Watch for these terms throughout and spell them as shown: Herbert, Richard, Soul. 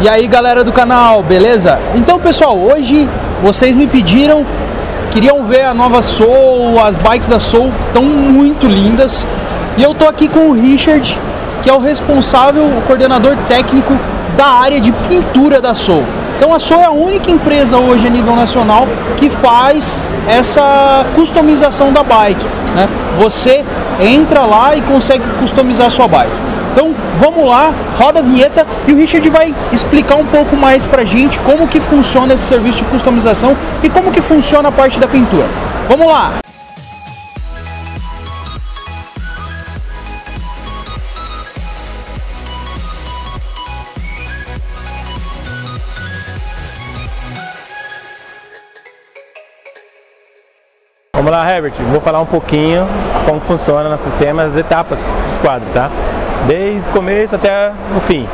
E aí galera do canal, beleza? Então pessoal, hoje vocês me pediram, queriam ver a nova Soul, as bikes da Soul estão muito lindas. E eu tô aqui com o Richard, que é o responsável, o coordenador técnico da área de pintura da Soul. Então a Soul é a única empresa hoje a nível nacional que faz essa customização da bike, né? Você entra lá e consegue customizar a sua bike. Então vamos lá, roda a vinheta e o Richard vai explicar um pouco mais pra gente como que funciona esse serviço de customização e como que funciona a parte da pintura. Vamos lá! Vamos lá, Herbert, vou falar um pouquinho como funciona no sistema, as etapas dos quadros, tá? Desde o começo até o fim.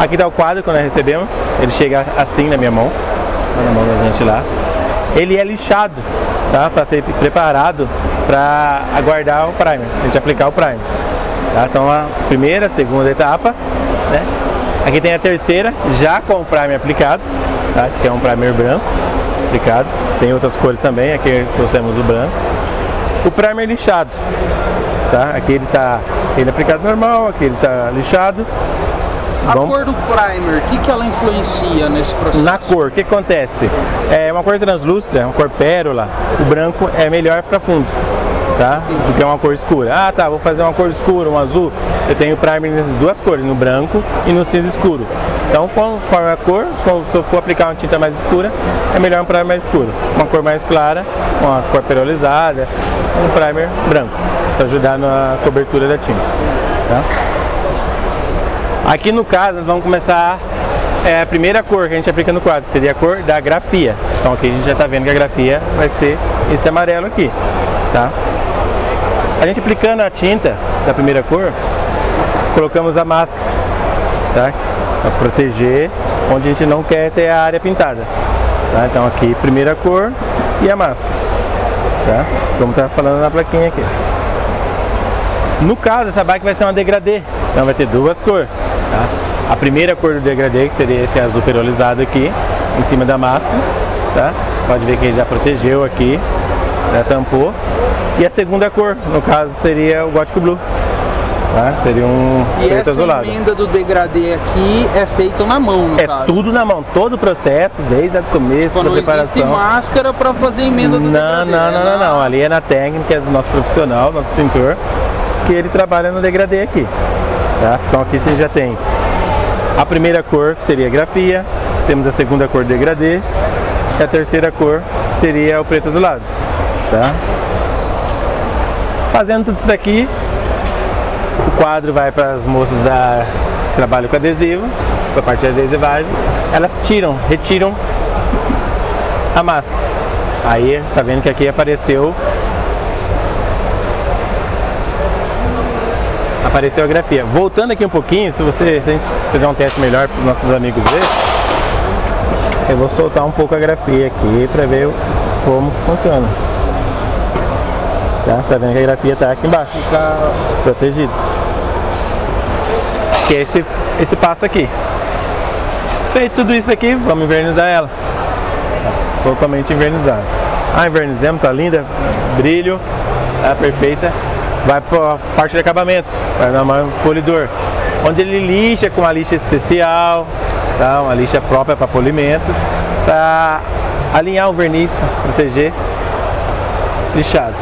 Aqui está o quadro que nós recebemos, ele chega assim na minha mão, na mão da gente lá. Ele é lixado, tá? Para ser preparado para aguardar o primer, a gente aplicar o primer. Tá? Então a primeira, a segunda etapa, né? Aqui tem a terceira, já com o primer aplicado, tá? Esse aqui é um primer branco aplicado. Tem outras cores também, aqui trouxemos o branco. O primer lixado, tá? Aqui ele é aplicado normal, aqui ele tá lixado. A cor do primer, o que ela influencia nesse processo? Na cor, o que acontece? É uma cor translúcida, uma cor pérola, o branco é melhor para fundo, tá? Do que uma cor escura. Ah, tá, vou fazer uma cor escura, um azul. Eu tenho o primer nessas duas cores, no branco e no cinza escuro. Então, conforme a cor, se eu for aplicar uma tinta mais escura, é melhor um primer mais escuro. Uma cor mais clara, uma cor perolizada, um primer branco, para ajudar na cobertura da tinta. Tá? Aqui no caso, nós vamos começar a primeira cor que a gente aplica no quadro, seria a cor da grafia. Então aqui a gente já está vendo que a grafia vai ser esse amarelo aqui. Tá? A gente aplicando a tinta da primeira cor, colocamos a máscara, tá? Para proteger onde a gente não quer ter a área pintada, tá? Então aqui primeira cor e a máscara, tá? Como tá falando na plaquinha aqui. No caso essa bike vai ser uma degradê, então vai ter duas cores, tá? A primeira cor do degradê, que seria esse azul perolizado aqui em cima da máscara, tá? Pode ver que ele já protegeu aqui, já tampou. E a segunda cor, no caso, seria o gótico blue. Tá? Seria um preto azulado. E essa emenda do degradê aqui é feito na mão, no caso? É tudo na mão, todo o processo, desde o começo, da preparação. Não existe máscara para fazer a emenda do degradê? Não. Ali é na técnica do nosso profissional, nosso pintor, que ele trabalha no degradê aqui. Tá? Então aqui você já tem a primeira cor, que seria a grafia, temos a segunda cor do degradê, e a terceira cor seria o preto azulado. Tá? Fazendo tudo isso daqui, o quadro vai para as moças que trabalham com adesivo, para a parte de adesivagem, elas retiram a máscara. Aí tá vendo que aqui apareceu a grafia. Voltando aqui um pouquinho, se a gente fizer um teste melhor para os nossos amigos verem, eu vou soltar um pouco a grafia aqui para ver como funciona. Tá? Você tá vendo que a grafia tá aqui embaixo, fica protegido. Que é esse passo aqui. Feito tudo isso aqui, vamos invernizar ela. Tá totalmente invernizada. Ah, invernizamos, tá linda, brilho, tá perfeita. Vai pra parte de acabamento, vai dar um polidor, onde ele lixa com uma lixa especial, tá? Uma lixa própria para polimento, para alinhar o verniz, para proteger, lixado.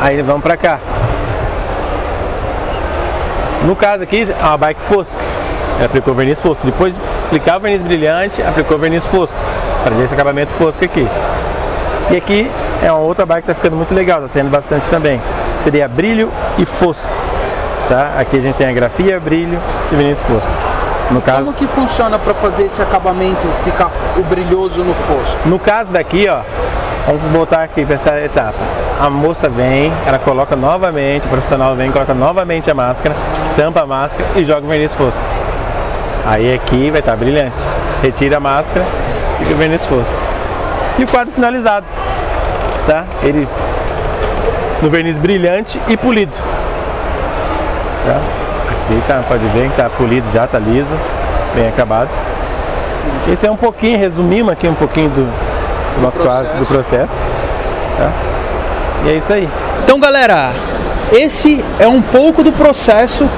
Aí vamos pra cá. No caso aqui, é uma bike fosca. Ela aplicou verniz fosco. Depois de aplicar o verniz brilhante, aplicou verniz fosco. Para ver esse acabamento fosco aqui. E aqui é uma outra bike que tá ficando muito legal, tá saindo bastante também. Seria brilho e fosco. Tá? Aqui a gente tem a grafia, brilho e verniz fosco. No caso, como que funciona para fazer esse acabamento ficar o brilhoso no fosco? No caso daqui, ó. Vamos voltar aqui para essa etapa. A moça vem, ela coloca novamente, o profissional vem, coloca novamente a máscara, tampa a máscara e joga o verniz fosco. Aí aqui vai estar brilhante. Retira a máscara, fica o verniz fosco. E o quadro finalizado, tá? Ele no verniz brilhante e polido. Tá? Aqui tá, pode ver que tá polido já, tá liso, bem acabado. Esse é um pouquinho, resumimos aqui um pouquinho do nosso processo. Do processo, tá? E é isso aí. Então, galera, esse é um pouco do processo,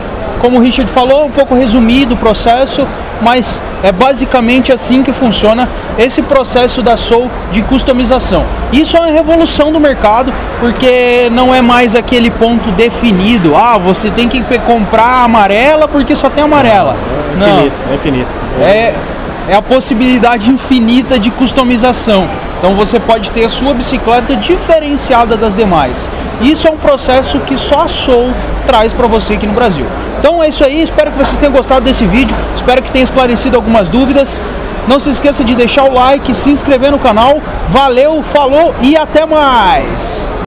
como o Richard falou, um pouco resumido o processo, mas é basicamente assim que funciona esse processo da Soul de customização. Isso é uma revolução do mercado, porque não é mais aquele ponto definido, ah, você tem que comprar amarela porque só tem amarela. Não, é infinito, não. É infinito. É a possibilidade infinita de customização. Então você pode ter a sua bicicleta diferenciada das demais. Isso é um processo que só a Soul traz para você aqui no Brasil. Então é isso aí, espero que vocês tenham gostado desse vídeo, espero que tenha esclarecido algumas dúvidas. Não se esqueça de deixar o like, se inscrever no canal. Valeu, falou e até mais!